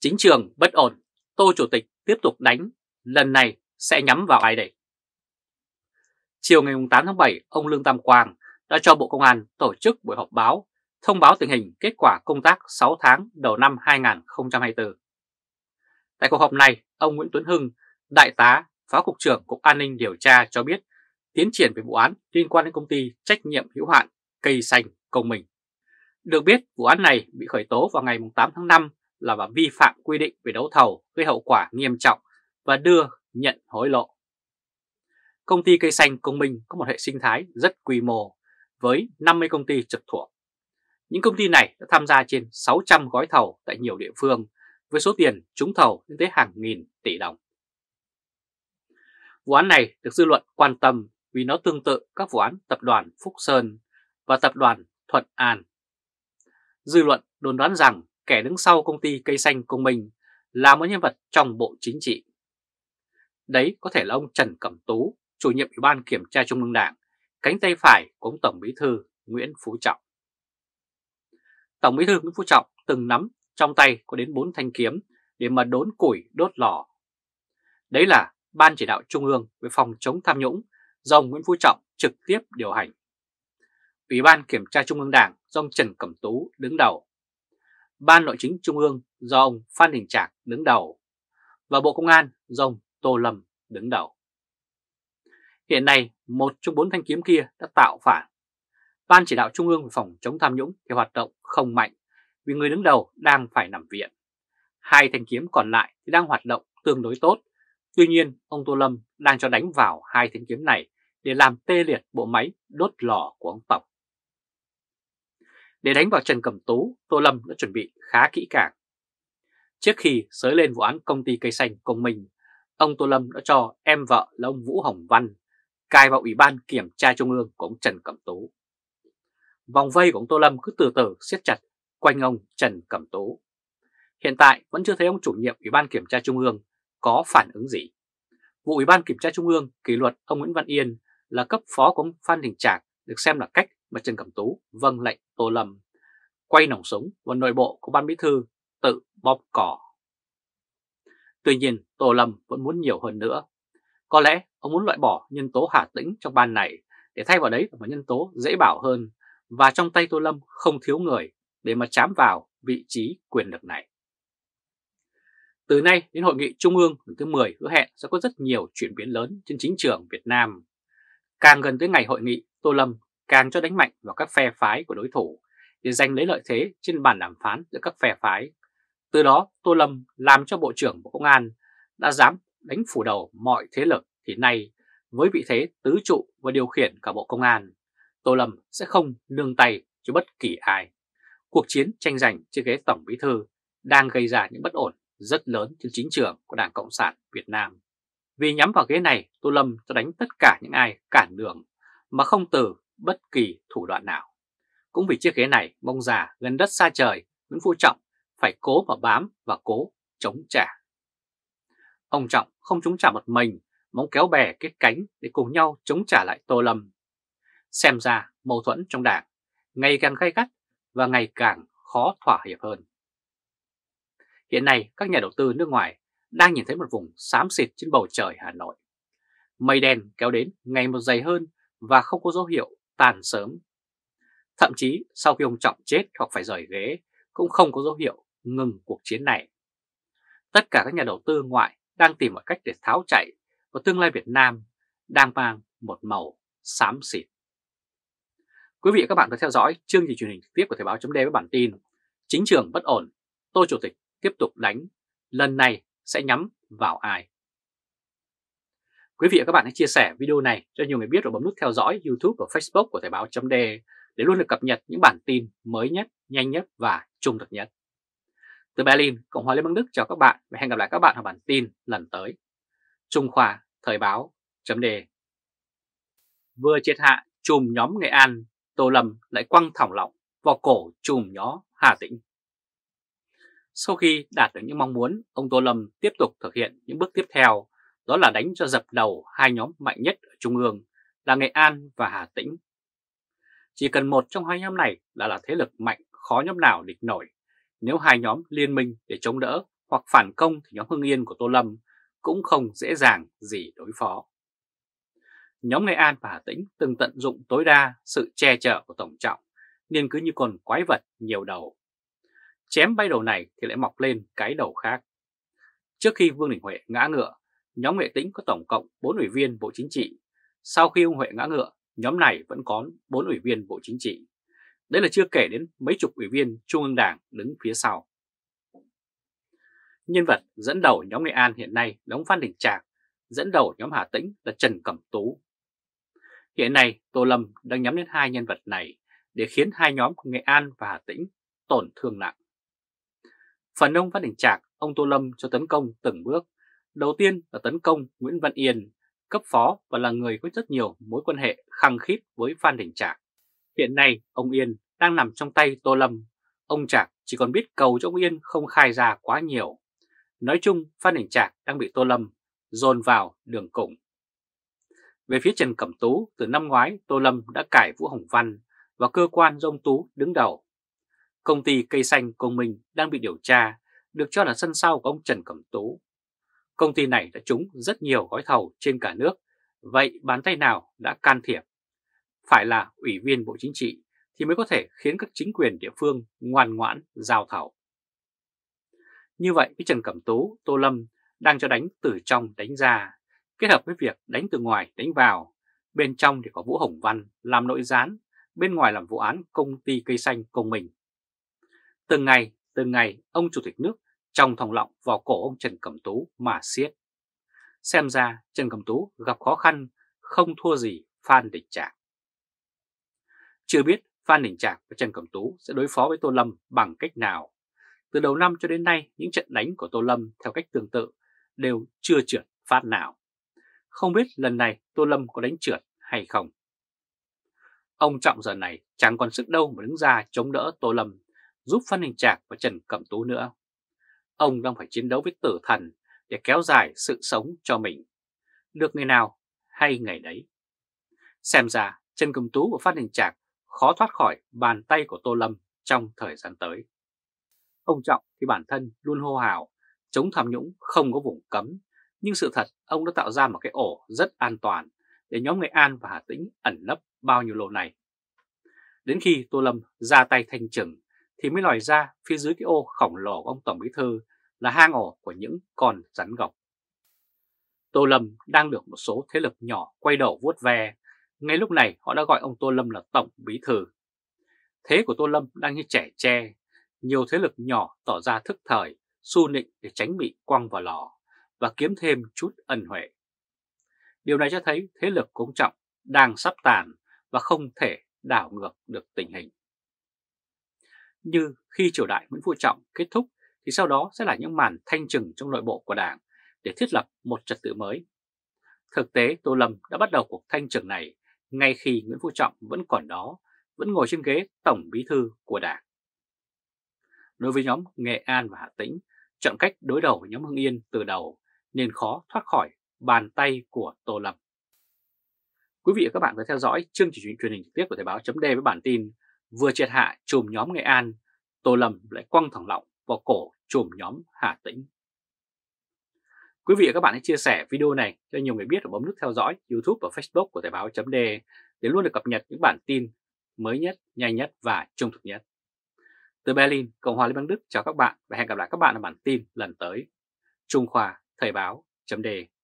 Chính trường bất ổn, Tô Chủ tịch tiếp tục đánh, lần này sẽ nhắm vào ai đây? Chiều ngày 8 tháng 7, ông Lương Tam Quang đã cho Bộ Công an tổ chức buổi họp báo thông báo tình hình kết quả công tác 6 tháng đầu năm 2024. Tại cuộc họp này, ông Nguyễn Tuấn Hưng, Đại tá, Phó Cục trưởng Cục An ninh Điều tra cho biết tiến triển về vụ án liên quan đến công ty trách nhiệm hữu hạn Cây xanh Công Minh. Được biết, vụ án này bị khởi tố vào ngày 8 tháng 5 là và vi phạm quy định về đấu thầu gây hậu quả nghiêm trọng và đưa nhận hối lộ. Công ty Cây xanh Công Minh có một hệ sinh thái rất quy mô với 50 công ty trực thuộc. Những công ty này đã tham gia trên 600 gói thầu tại nhiều địa phương với số tiền trúng thầu lên tới hàng nghìn tỷ đồng. Vụ án này được dư luận quan tâm vì nó tương tự các vụ án tập đoàn Phúc Sơn và tập đoàn Thuận An. Dư luận đồn đoán rằng kẻ đứng sau công ty Cây xanh Công Minh là một nhân vật trong Bộ Chính trị. Đấy có thể là ông Trần Cẩm Tú, chủ nhiệm Ủy ban Kiểm tra Trung ương Đảng, cánh tay phải của ông Tổng Bí thư Nguyễn Phú Trọng. Tổng Bí thư Nguyễn Phú Trọng từng nắm trong tay có đến 4 thanh kiếm để mà đốn củi đốt lò. Đấy là Ban Chỉ đạo Trung ương về phòng chống tham nhũng do ông Nguyễn Phú Trọng trực tiếp điều hành, Ủy ban Kiểm tra Trung ương Đảng do ông Trần Cẩm Tú đứng đầu, Ban Nội chính Trung ương do ông Phan Đình Trạc đứng đầu và Bộ Công an do ông Tô Lâm đứng đầu. Hiện nay, một trong 4 thanh kiếm kia đã tạo phản. Ban Chỉ đạo Trung ương về phòng chống tham nhũng thì hoạt động không mạnh vì người đứng đầu đang phải nằm viện. 2 thanh kiếm còn lại thì đang hoạt động tương đối tốt. Tuy nhiên, ông Tô Lâm đang cho đánh vào 2 thanh kiếm này để làm tê liệt bộ máy đốt lò của ông Tổng. Để đánh vào Trần Cẩm Tú, Tô Lâm đã chuẩn bị khá kỹ càng. Trước khi sới lên vụ án công ty Cây xanh Công Minh, ông Tô Lâm đã cho em vợ là ông Vũ Hồng Văn cài vào Ủy ban Kiểm tra Trung ương của ông Trần Cẩm Tú. Vòng vây của ông Tô Lâm cứ từ từ siết chặt quanh ông Trần Cẩm Tú. Hiện tại vẫn chưa thấy ông chủ nhiệm Ủy ban Kiểm tra Trung ương có phản ứng gì. Vụ Ủy ban Kiểm tra Trung ương kỷ luật ông Nguyễn Văn Yên là cấp phó của ông Phan Đình Trạc được xem là cách mà Trần Cẩm Tú vâng lệnh Tô Lâm, quay nòng súng vào nội bộ của Ban Bí thư tự bóp cỏ. Tuy nhiên, Tô Lâm vẫn muốn nhiều hơn nữa. Có lẽ ông muốn loại bỏ nhân tố Hà Tĩnh trong ban này để thay vào đấy là một nhân tố dễ bảo hơn, và trong tay Tô Lâm không thiếu người để mà chám vào vị trí quyền lực này. Từ nay đến hội nghị Trung ương lần thứ 10 hứa hẹn sẽ có rất nhiều chuyển biến lớn trên chính trường Việt Nam. Càng gần tới ngày hội nghị, Tô Lâm càng cho đánh mạnh vào các phe phái của đối thủ để giành lấy lợi thế trên bàn đàm phán giữa các phe phái. Từ đó, Tô Lâm làm cho Bộ trưởng Bộ Công an đã dám đánh phủ đầu mọi thế lực thì nay với vị thế tứ trụ và điều khiển cả Bộ Công an, Tô Lâm sẽ không nương tay cho bất kỳ ai. Cuộc chiến tranh giành chiếc ghế Tổng Bí thư đang gây ra những bất ổn rất lớn trên chính trường của Đảng Cộng sản Việt Nam. Vì nhắm vào ghế này, Tô Lâm cho đánh tất cả những ai cản đường mà không từ bất kỳ thủ đoạn nào. Cũng vì chiếc ghế này, mong già gần đất xa trời, Nguyễn Phú Trọng phải cố mà bám và cố chống trả. Ông Trọng không chống trả một mình, mong kéo bè kết cánh để cùng nhau chống trả lại Tô Lâm. Xem ra mâu thuẫn trong Đảng ngày càng gay gắt và ngày càng khó thỏa hiệp hơn. Hiện nay, các nhà đầu tư nước ngoài đang nhìn thấy một vùng xám xịt trên bầu trời Hà Nội. Mây đen kéo đến ngày một dày hơn và không có dấu hiệu tàn sớm. Thậm chí sau khi ông Trọng chết hoặc phải rời ghế cũng không có dấu hiệu ngừng cuộc chiến này. Tất cả các nhà đầu tư ngoại đang tìm mọi cách để tháo chạy và tương lai Việt Nam đang mang một màu xám xịt. Quý vị và các bạn có theo dõi chương trình truyền hình trực tiếp của thoibao.de với bản tin Chính trường bất ổn, Tô Chủ tịch tiếp tục đánh, lần này sẽ nhắm vào ai? Quý vị và các bạn hãy chia sẻ video này cho nhiều người biết và bấm nút theo dõi YouTube và Facebook của thoibao.de để luôn được cập nhật những bản tin mới nhất, nhanh nhất và trung thực nhất. Từ Berlin, Cộng hòa Liên bang Đức chào các bạn và hẹn gặp lại các bạn ở bản tin lần tới. Trung Khoa, thoibao.de. Vừa triệt hạ chùm nhóm Nghệ An, Tô Lâm lại quăng thòng lọng vào cổ chùm nhóm Hà Tĩnh. Sau khi đạt được những mong muốn, ông Tô Lâm tiếp tục thực hiện những bước tiếp theo, đó là đánh cho dập đầu hai nhóm mạnh nhất ở Trung ương là Nghệ An và Hà Tĩnh. Chỉ cần một trong hai nhóm này là thế lực mạnh khó nhóm nào địch nổi, nếu hai nhóm liên minh để chống đỡ hoặc phản công thì nhóm Hưng Yên của Tô Lâm cũng không dễ dàng gì đối phó. Nhóm Nghệ An và Hà Tĩnh từng tận dụng tối đa sự che chở của Tổng Trọng nên cứ như con quái vật nhiều đầu. Chém bay đầu này thì lại mọc lên cái đầu khác. Trước khi Vương Đình Huệ ngã ngựa, nhóm Nghệ Tĩnh có tổng cộng 4 ủy viên Bộ Chính trị. Sau khi ông Huệ ngã ngựa, nhóm này vẫn còn 4 ủy viên Bộ Chính trị. Đấy là chưa kể đến mấy chục ủy viên Trung ương Đảng đứng phía sau. Nhân vật dẫn đầu nhóm Nghệ An hiện nay là ông Phan Đình Trạc, dẫn đầu nhóm Hà Tĩnh là Trần Cẩm Tú. Hiện nay Tô Lâm đang nhắm đến hai nhân vật này để khiến hai nhóm của Nghệ An và Hà Tĩnh tổn thương nặng. Phần ông Phan Đình Trạc, ông Tô Lâm cho tấn công từng bước. Đầu tiên là tấn công Nguyễn Văn Yên, cấp phó và là người có rất nhiều mối quan hệ khăng khít với Phan Đình Trạc. Hiện nay ông Yên đang nằm trong tay Tô Lâm. Ông Trạc chỉ còn biết cầu cho ông Yên không khai ra quá nhiều. Nói chung Phan Đình Trạc đang bị Tô Lâm dồn vào đường cùng. Về phía Trần Cẩm Tú, từ năm ngoái Tô Lâm đã cải Vũ Hồng Văn và cơ quan do ông Tú đứng đầu. Công ty Cây xanh Công Minh đang bị điều tra, được cho là sân sau của ông Trần Cẩm Tú. Công ty này đã trúng rất nhiều gói thầu trên cả nước, vậy bàn tay nào đã can thiệp? Phải là ủy viên Bộ Chính trị thì mới có thể khiến các chính quyền địa phương ngoan ngoãn giao thầu. Như vậy với Trần Cẩm Tú, Tô Lâm đang cho đánh từ trong đánh ra, kết hợp với việc đánh từ ngoài đánh vào. Bên trong thì có Vũ Hồng Văn làm nội gián, bên ngoài làm vụ án công ty Cây xanh Công Minh. Từng ngày ông Chủ tịch nước trong thòng lọng vào cổ ông Trần Cẩm Tú mà siết. Xem ra Trần Cẩm Tú gặp khó khăn không thua gì Phan Đình Trạc. Chưa biết Phan Đình Trạc và Trần Cẩm Tú sẽ đối phó với Tô Lâm bằng cách nào. Từ đầu năm cho đến nay, những trận đánh của Tô Lâm theo cách tương tự đều chưa trượt phát nào. Không biết lần này Tô Lâm có đánh trượt hay không. Ông Trọng giờ này chẳng còn sức đâu mà đứng ra chống đỡ Tô Lâm, giúp Phan Đình Trạc và Trần Cẩm Tú nữa. Ông đang phải chiến đấu với tử thần để kéo dài sự sống cho mình. Được ngày nào hay ngày đấy. Xem ra Trần Cẩm Tú và Phan Đình Trạc khó thoát khỏi bàn tay của Tô Lâm trong thời gian tới. Ông Trọng thì bản thân luôn hô hào chống tham nhũng không có vùng cấm, nhưng sự thật ông đã tạo ra một cái ổ rất an toàn để nhóm Nghệ An và Hà Tĩnh ẩn nấp bao nhiêu lâu nay. Đến khi Tô Lâm ra tay thanh trừng thì mới lòi ra phía dưới cái ô khổng lồ của ông Tổng Bí Thư là hang ổ của những con rắn gộc. Tô Lâm đang được một số thế lực nhỏ quay đầu vuốt ve, ngay lúc này họ đã gọi ông Tô Lâm là Tổng Bí Thư. Thế của Tô Lâm đang như trẻ tre, nhiều thế lực nhỏ tỏ ra thức thời, xu nịnh để tránh bị quăng vào lò và kiếm thêm chút ân huệ. Điều này cho thấy thế lực của ông Trọng đang sắp tàn và không thể đảo ngược được tình hình. Như khi triều đại Nguyễn Phú Trọng kết thúc thì sau đó sẽ là những màn thanh trừng trong nội bộ của Đảng để thiết lập một trật tự mới. Thực tế Tô Lâm đã bắt đầu cuộc thanh trừng này ngay khi Nguyễn Phú Trọng vẫn còn đó, vẫn ngồi trên ghế Tổng Bí Thư của Đảng. Đối với nhóm Nghệ An và Hà Tĩnh, chọn cách đối đầu với nhóm Hưng Yên từ đầu nên khó thoát khỏi bàn tay của Tô Lâm. Quý vị và các bạn vừa theo dõi chương trình truyền hình trực tiếp của Thời báo.de với bản tin vừa triệt hạ chùm nhóm Nghệ An, Tô Lâm lại quăng thẳng lọng vào cổ chùm nhóm Hà Tĩnh. Quý vị và các bạn hãy chia sẻ video này cho nhiều người biết và bấm nút theo dõi YouTube và Facebook của Thời báo.de để luôn được cập nhật những bản tin mới nhất, nhanh nhất và trung thực nhất. Từ Berlin, Cộng hòa Liên bang Đức chào các bạn và hẹn gặp lại các bạn ở bản tin lần tới. Trung Khoa, Thời báo.de